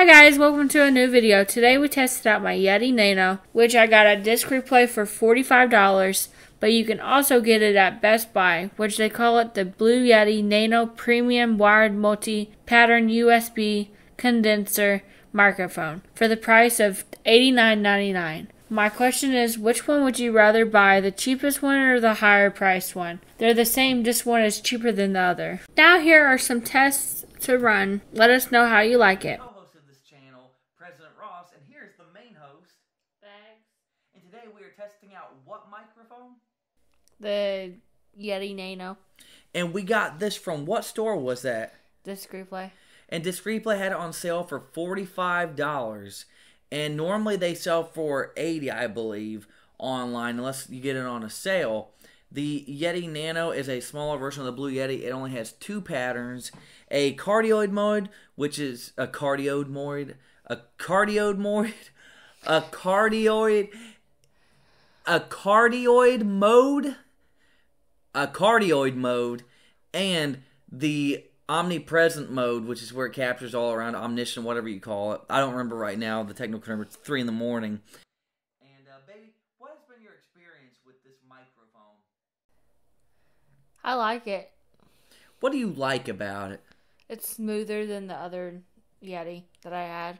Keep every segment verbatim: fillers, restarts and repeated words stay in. Hi guys, welcome to a new video. Today we tested out my Yeti Nano, which I got at Disc Replay for forty-five dollars, but you can also get it at Best Buy, which they call it the Blue Yeti Nano Premium Wired Multi Pattern U S B Condenser Microphone for the price of eighty-nine ninety-nine. My question is, which one would you rather buy, the cheapest one or the higher priced one? They're the same, just one is cheaper than the other. Now here are some tests to run. Let us know how you like it. Testing out what microphone? The Yeti Nano. And we got this from what store was that? Disc Replay. And Disc Replay had it on sale for forty-five dollars. And normally they sell for eighty dollars, I believe, online, unless you get it on a sale. The Yeti Nano is a smaller version of the Blue Yeti. It only has two patterns. A cardioid mode, which is a cardioid mode, a cardioid mode, a cardioid... a cardioid mode, a cardioid mode, and the omnipresent mode, which is where it captures all around, omniscient, whatever you call it. I don't remember right now the technical number. It's three in the morning. And uh, baby, what has been your experience with this microphone? I like it. What do you like about it? It's smoother than the other Yeti that I had,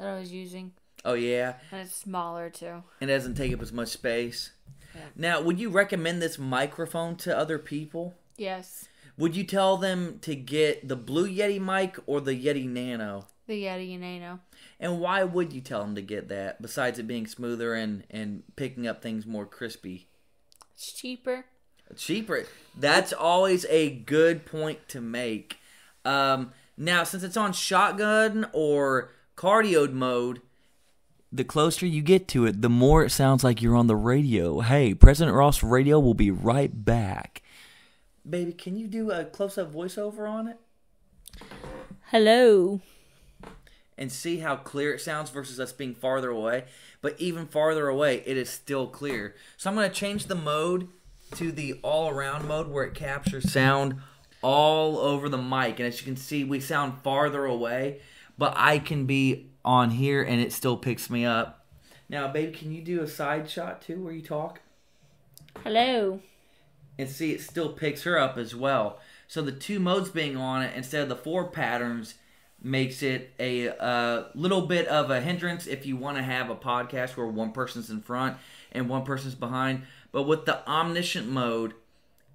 that I was using. Oh, yeah. And it's smaller, too. And it doesn't take up as much space. Yeah. Now, would you recommend this microphone to other people? Yes. Would you tell them to get the Blue Yeti mic or the Yeti Nano? The Yeti Nano. And why would you tell them to get that, besides it being smoother and, and picking up things more crispy? It's cheaper. Cheaper. That's always a good point to make. Um, now, since it's on shotgun or cardioid mode, the closer you get to it, the more it sounds like you're on the radio. Hey, President Ross Radio will be right back. Baby, can you do a close-up voiceover on it? Hello. And see how clear it sounds versus us being farther away. But even farther away, it is still clear. So I'm going to change the mode to the all-around mode where it captures sound all over the mic. And as you can see, we sound farther away, but I can be on here and it still picks me up. Now, baby, can you do a side shot too where you talk? Hello. And see, it still picks her up as well. So the two modes being on it instead of the four patterns makes it a, a little bit of a hindrance if you want to have a podcast where one person's in front and one person's behind. But with the omniscient mode,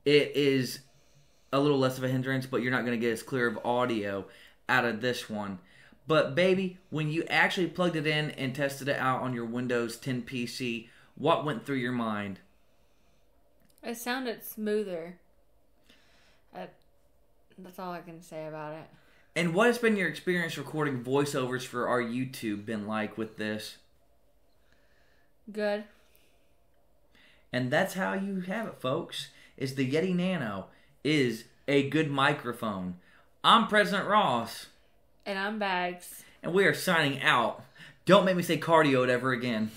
it is a little less of a hindrance, but you're not going to get as clear of audio out of this one. But, baby, when you actually plugged it in and tested it out on your Windows ten P C, what went through your mind? It sounded smoother. I, that's all I can say about it. And what has been your experience recording voiceovers for our YouTube been like with this? Good. And that's how you have it, folks, is the Yeti Nano is a good microphone. I'm President Ross. And I'm Bags. And we are signing out. Don't make me say cardioid ever again.